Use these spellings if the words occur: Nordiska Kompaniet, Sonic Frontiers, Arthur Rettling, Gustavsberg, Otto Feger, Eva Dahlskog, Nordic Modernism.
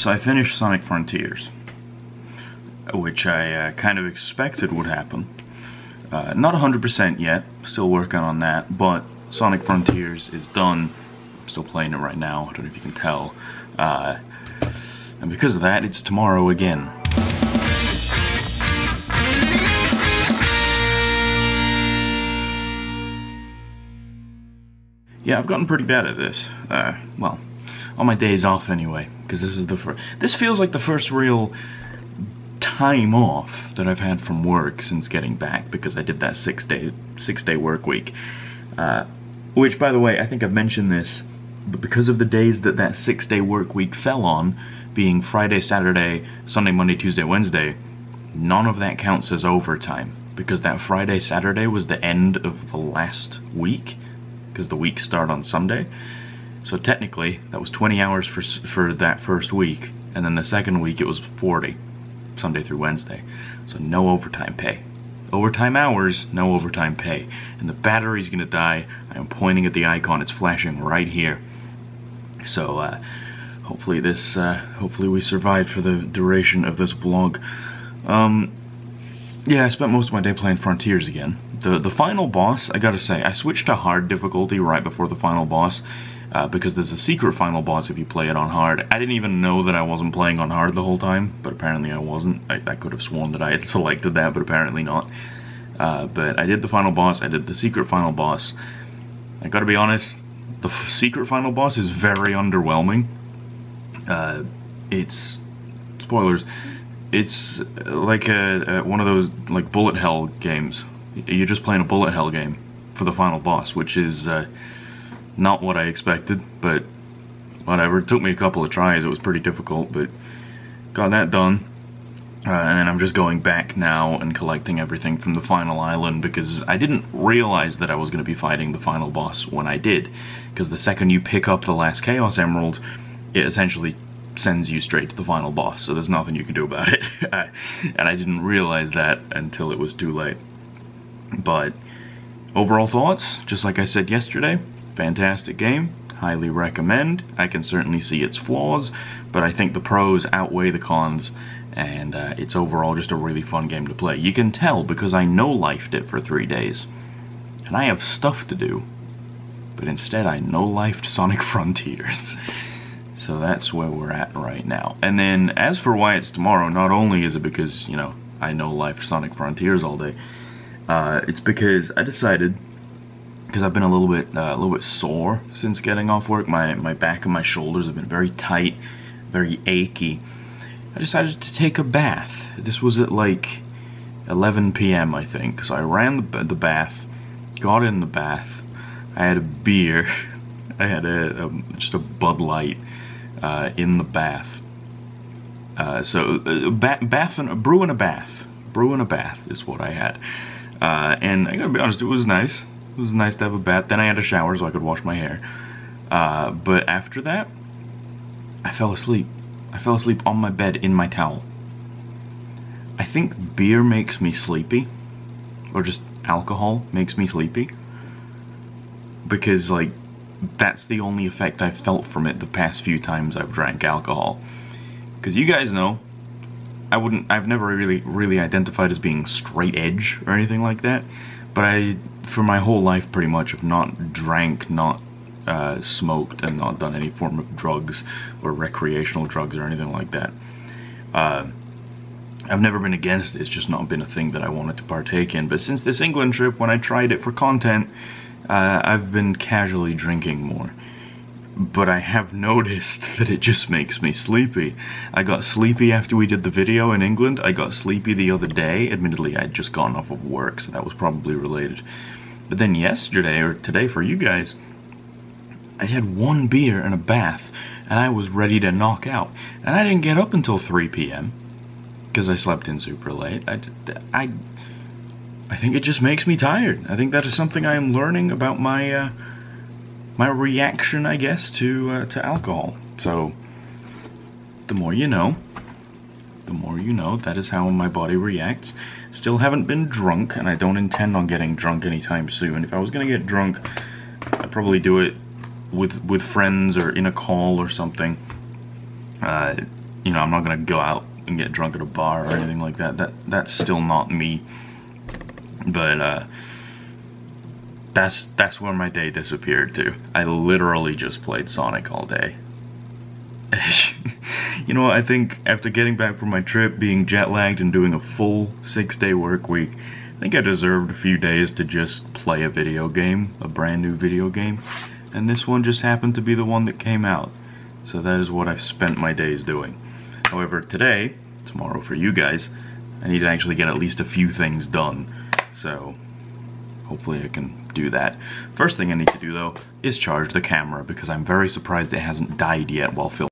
So I finished Sonic Frontiers, which I kind of expected would happen. Not 100% yet, still working on that, but Sonic Frontiers is done. I'm still playing it right now, I don't know if you can tell. And because of that, it's tomorrow again. Yeah, I've gotten pretty bad at this. Well, on my days off anyway, because this is the first. This feels like the first real time off that I've had from work since getting back, because I did that six-day work week, which, by the way, I think I've mentioned this, but because of the days that that six-day work week fell on, being Friday, Saturday, Sunday, Monday, Tuesday, Wednesday, none of that counts as overtime, because that Friday, Saturday was the end of the last week, because the week started on Sunday. So technically, that was 20 hours for that first week, and then the second week it was 40. Sunday through Wednesday. So no overtime pay. Overtime hours, no overtime pay. And the battery's gonna die. I am pointing at the icon, it's flashing right here. So hopefully this hopefully we survive for the duration of this vlog. Yeah, I spent most of my day playing Frontiers again. The final boss, I gotta say, I switched to hard difficulty right before the final boss. Because there's a secret final boss if you play it on hard. I didn't even know that I wasn't playing on hard the whole time, but apparently I wasn't. I could have sworn that I had selected that, but apparently not. But I did the final boss, I did the secret final boss. I gotta be honest, the secret final boss is very underwhelming. It's... spoilers. It's like one of those like bullet hell games. You're just playing a bullet hell game for the final boss, which is... not what I expected, but whatever. It took me a couple of tries, it was pretty difficult, but got that done. And then I'm just going back now and collecting everything from the final island, because I didn't realize that I was going to be fighting the final boss when I did, because the second you pick up the last Chaos Emerald, it essentially sends you straight to the final boss, so there's nothing you can do about it. And I didn't realize that until it was too late. But overall thoughts, just like I said yesterday, fantastic game, highly recommend. I can certainly see its flaws, but I think the pros outweigh the cons, and it's overall just a really fun game to play. You can tell because I no-lifed it for 3 days, and I have stuff to do, but instead I no-lifed Sonic Frontiers. So that's where we're at right now. And then as for why it's tomorrow, not only is it because, you know, I no-lifed Sonic Frontiers all day, it's because I decided, because I've been a little bit sore since getting off work. My back and my shoulders have been very tight, very achy. I decided to take a bath. This was at like 11 p.m. I think. So I ran the bath, got in the bath. I had a beer. I had just a Bud Light in the bath. Brewing a bath is what I had. And I gotta be honest, it was nice. It was nice to have a bath. Then I had a shower so I could wash my hair. But after that, I fell asleep. I fell asleep on my bed in my towel. I think beer makes me sleepy. Or just alcohol makes me sleepy. Because, like, that's the only effect I've felt from it the past few times I've drank alcohol. Because you guys know, I've never really identified as being straight edge or anything like that. But I, for my whole life pretty much, have not drank, not smoked, and not done any form of drugs or recreational drugs or anything like that. I've never been against it, it's just not been a thing that I wanted to partake in. But since this England trip, when I tried it for content, I've been casually drinking more. But I have noticed that it just makes me sleepy. I got sleepy after we did the video in England. I got sleepy the other day. Admittedly, I'd just gotten off of work, so that was probably related. But then yesterday, or today for you guys, I had one beer and a bath, and I was ready to knock out. And I didn't get up until 3 p.m. because I slept in super late. I think it just makes me tired. I think that is something I am learning about my... my reaction, I guess, to alcohol. So, the more you know, the more you know. That is how my body reacts. Still haven't been drunk, and I don't intend on getting drunk anytime soon. If I was gonna get drunk, I'd probably do it with friends or in a call or something. you know, I'm not gonna go out and get drunk at a bar or anything like that. That's still not me. But that's where my day disappeared to. I literally just played Sonic all day. You know, I think after getting back from my trip, being jet lagged and doing a full 6-day work week, I think I deserved a few days to just play a video game, a brand new video game, and this one just happened to be the one that came out. So that is what I've spent my days doing. However, today, tomorrow for you guys, I need to actually get at least a few things done. So hopefully I can do that. First thing I need to do though is charge the camera, because I'm very surprised it hasn't died yet while filming.